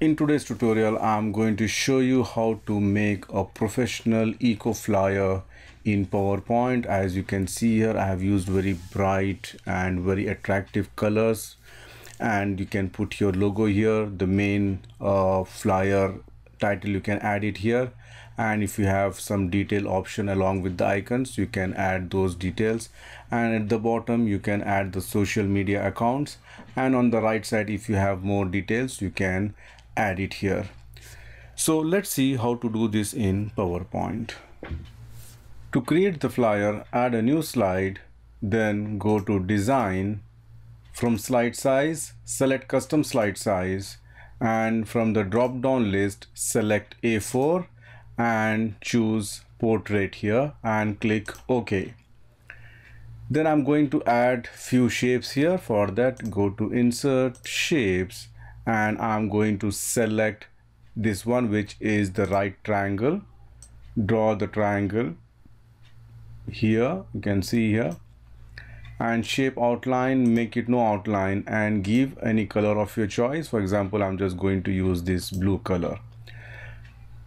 In today's tutorial, I'm going to show you how to make a professional eco flyer in PowerPoint. As you can see here, I have used very bright and very attractive colors, and you can put your logo here, the main flyer title, you can add it here. And if you have some detail option along with the icons, you can add those details. And at the bottom, you can add the social media accounts. And on the right side, if you have more details, you can add it here. So let's see how to do this in PowerPoint. To create the flyer, add a new slide, then go to design. From slide size, select custom slide size, and from the drop down list, select A4 and choose portrait here and click OK. Then I'm going to add few shapes here. For that, go to insert shapes, and I'm going to select this one, which is the right triangle. Draw the triangle here, you can see here, and shape outline, make it no outline, and give any color of your choice. For example, I'm just going to use this blue color.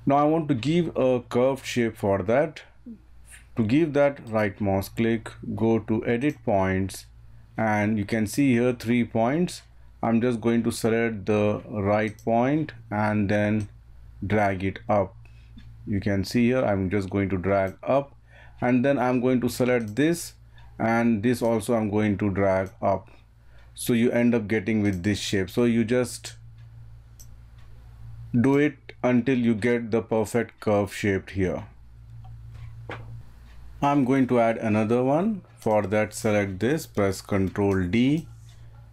Now I want to give a curved shape. For that, to give that, right mouse click, go to edit points, and you can see here 3 points. I'm just going to select the right point and then drag it up. You can see here, I'm just going to drag up, and then I'm going to select this, and this also I'm going to drag up. So you end up getting with this shape. So you just do it until you get the perfect curve shape here. I'm going to add another one. For that, select this, press Ctrl D.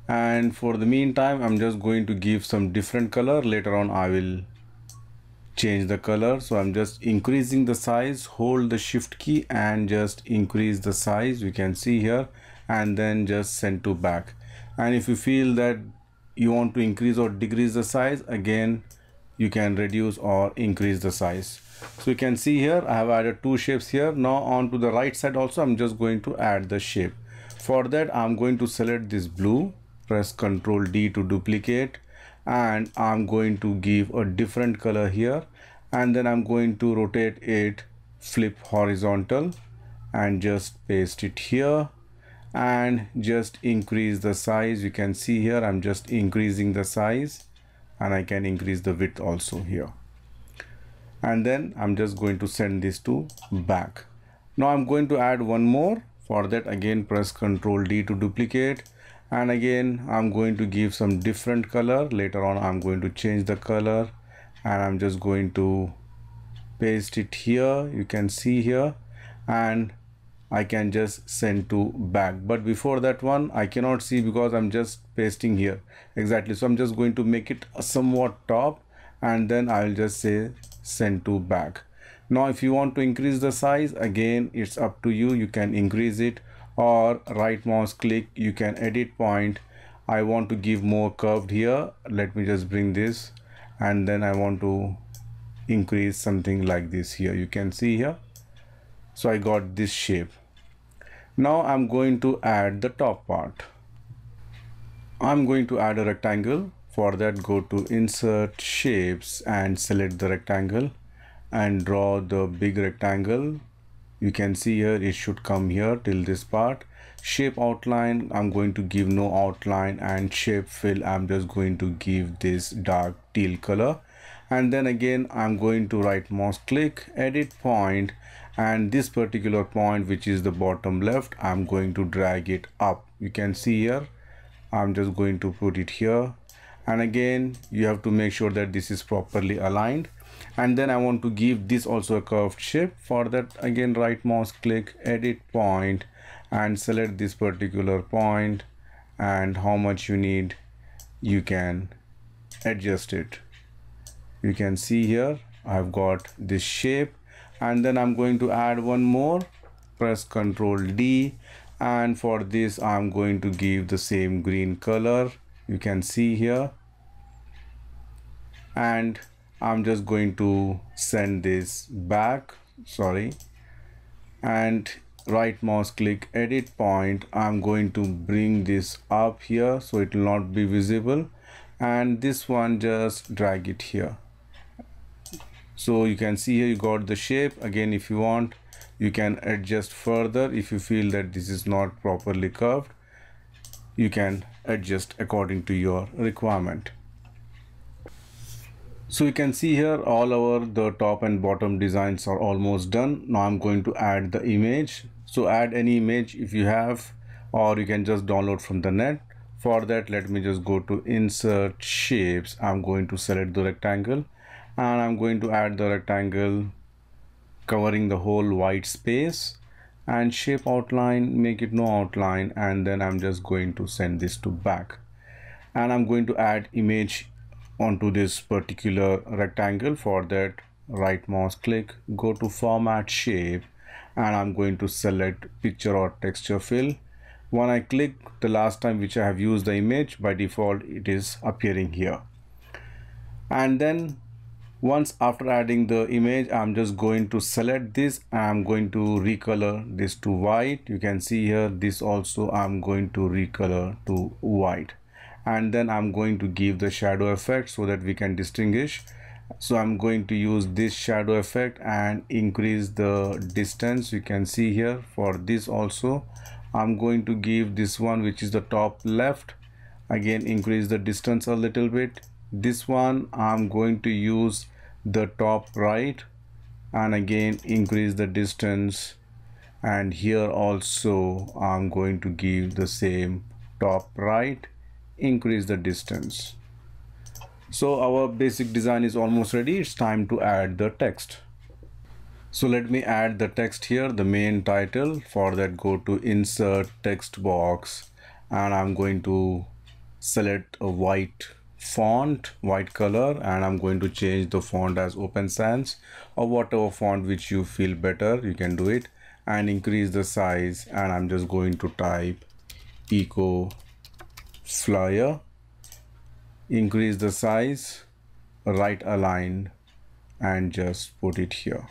And for the meantime, I'm just going to give some different color. Later on, I will change the color. So I'm just increasing the size, hold the shift key and just increase the size. You can see here, and then just send to back. And if you feel that you want to increase or decrease the size, again, you can reduce or increase the size. So you can see here, I have added 2 shapes here. Now on to the right side also, I'm just going to add the shape. For that, I'm going to select this blue. Press Ctrl D to duplicate, and I'm going to give a different color here, and then I'm going to rotate it, flip horizontal, and just paste it here and just increase the size. You can see here, I'm just increasing the size, and I can increase the width also here. And then I'm just going to send this to back. Now I'm going to add one more. For that, again, press Ctrl D to duplicate. And again, I'm going to give some different color. Later on, I'm going to change the color, and I'm just going to paste it here. You can see here, and I can just send to back. But before that one, I cannot see because I'm just pasting here. Exactly. So I'm just going to make it somewhat top, and then I'll just say send to back. Now, if you want to increase the size, again, it's up to you. You can increase it. Or right mouse click, you can edit point. I want to give more curved here. Let me just bring this, and then I want to increase something like this here. You can see here. So I got this shape. Now I'm going to add the top part. I'm going to add a rectangle. For that, go to insert shapes and select the rectangle and draw the big rectangle. You can see here, it should come here till this part. Shape outline, I'm going to give no outline, and shape fill, I'm just going to give this dark teal color. And then again, I'm going to right mouse click, edit point, and this particular point, which is the bottom left, I'm going to drag it up. You can see here, I'm just going to put it here. And again, you have to make sure that this is properly aligned. And then I want to give this also a curved shape. For that, again, right mouse click, edit point, and select this particular point, and how much you need, you can adjust it. You can see here, I've got this shape. And then I'm going to add one more. Press Ctrl D, and for this, I'm going to give the same green color. You can see here, and I'm just going to send this back, sorry, and right mouse click, edit point. I'm going to bring this up here so it will not be visible, and this one just drag it here. So you can see here you got the shape. Again, if you want, you can adjust further. If you feel that this is not properly curved, you can adjust according to your requirement. So you can see here all our the top and bottom designs are almost done. Now I'm going to add the image. So add any image if you have, or you can just download from the net. For that, let me just go to insert shapes. I'm going to select the rectangle and I'm going to add the rectangle covering the whole white space, and shape outline, make it no outline, and then I'm just going to send this to back, and I'm going to add image onto this particular rectangle. For that, right mouse click, go to format shape, and I'm going to select picture or texture fill. When I click the last time which I have used the image, by default it is appearing here. And then once after adding the image, I'm just going to select this and I'm going to recolor this to white. You can see here this also I'm going to recolor to white, and then I'm going to give the shadow effect so that we can distinguish. So I'm going to use this shadow effect and increase the distance. You can see here for this also I'm going to give this one which is the top left, again increase the distance a little bit. This one I'm going to use the top right and again increase the distance, and here also I'm going to give the same top right, increase the distance. So our basic design is almost ready. It's time to add the text. So let me add the text here, the main title. For that, go to insert text box and I'm going to select a white font, white color, and I'm going to change the font as Open Sans or whatever font which you feel better, you can do it, and increase the size, and I'm just going to type Eco Flyer, increase the size, right aligned, and just put it here.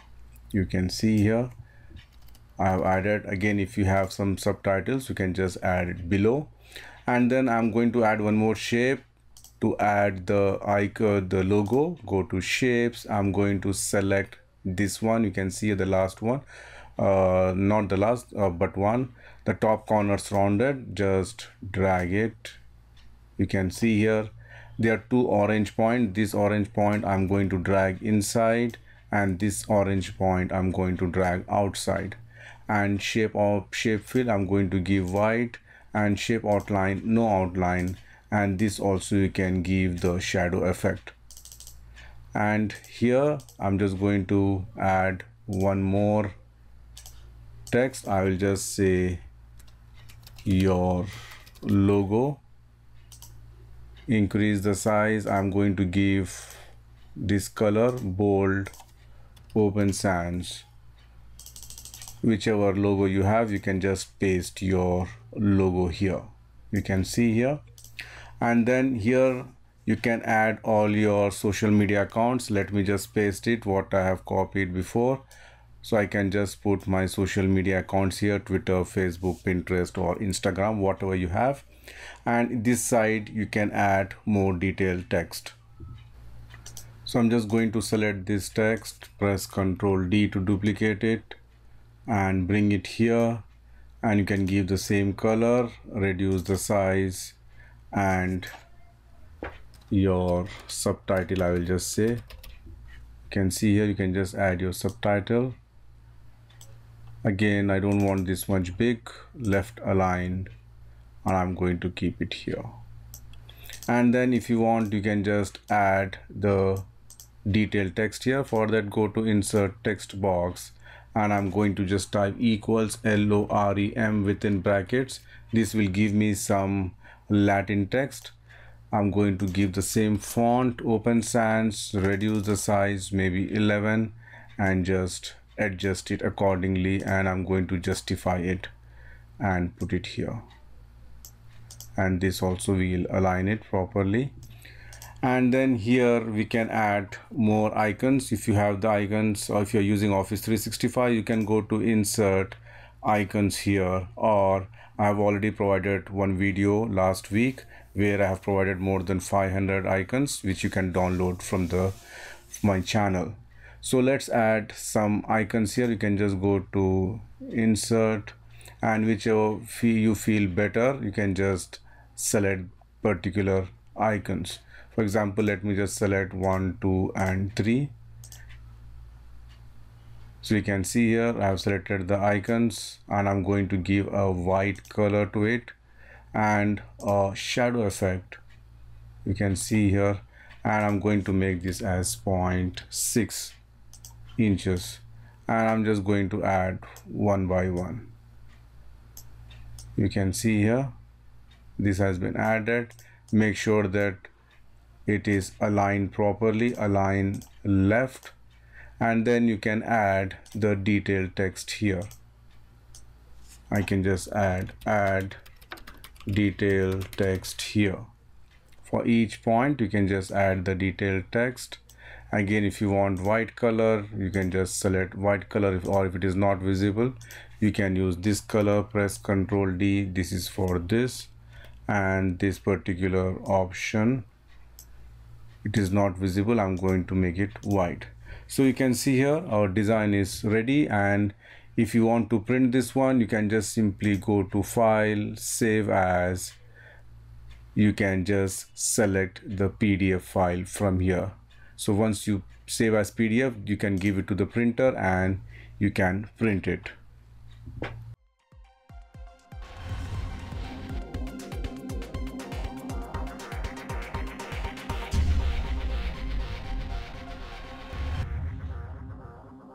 You can see here I have added. Again, if you have some subtitles, you can just add it below, and then I'm going to add one more shape. To add the icon, the logo, go to shapes. I'm going to select this one. You can see the last one, not the last, but one, the top corners rounded, just drag it. You can see here there are two orange points. This orange point I'm going to drag inside, and this orange point I'm going to drag outside. And shape fill I'm going to give white, and shape outline no outline. And this also you can give the shadow effect. And here I'm just going to add one more text. I will just say your logo, increase the size. I'm going to give this color bold, Open Sans. Whichever logo you have, you can just paste your logo here. You can see here. And then here you can add all your social media accounts. Let me just paste it what I have copied before. So I can just put my social media accounts here, Twitter, Facebook, Pinterest, or Instagram, whatever you have. And this side you can add more detailed text. So I'm just going to select this text, press Ctrl D to duplicate it and bring it here. And you can give the same color, reduce the size, and your subtitle I will just say, you can see here you can just add your subtitle. Again, I don't want this much big, left aligned, and I'm going to keep it here. And then if you want, you can just add the detailed text here. For that, go to insert text box and I'm going to just type equals LOREM within brackets. This will give me some Latin text. I'm going to give the same font, Open Sans, reduce the size, maybe 11, and just adjust it accordingly, and I'm going to justify it and put it here. And this also will align it properly. And then here we can add more icons. If you have the icons, or if you're using Office 365, you can go to insert icons here, or I've already provided one video last week where I have provided more than 500 icons which you can download from my channel. So let's add some icons here. You can just go to insert, and whichever you feel better, you can just select particular icons. For example, let me just select 1, 2, and 3. So you can see here I have selected the icons, and I'm going to give a white color to it and a shadow effect. You can see here, and I'm going to make this as 0.6 inches, and I'm just going to add one by one. You can see here this has been added. Make sure that it is aligned properly, align left, and then you can add the detailed text here. I can just add detailed text here. For each point you can just add the detailed text. Again, if you want white color, you can just select white color, or if it is not visible, you can use this color, press Ctrl D. This is for this, and this particular option, it is not visible. I'm going to make it white. So you can see here our design is ready, and if you want to print this one, you can just simply go to File, Save As. You can just select the PDF file from here. So once you save as PDF, you can give it to the printer and you can print it.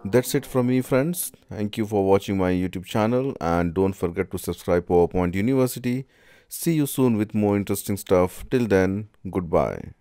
That's it from me, friends. Thank you for watching my YouTube channel, and don't forget to subscribe PowerPoint University. See you soon with more interesting stuff. Till then, goodbye.